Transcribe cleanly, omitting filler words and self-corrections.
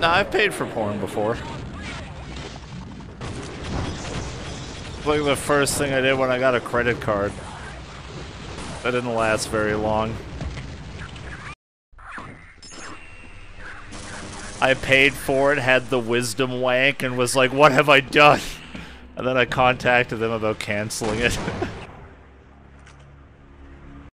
Nah, I've paid for porn before. It's like the first thing I did when I got a credit card. That didn't last very long. I paid for it, had the wisdom wank, and was like, what have I done? And then I contacted them about canceling it.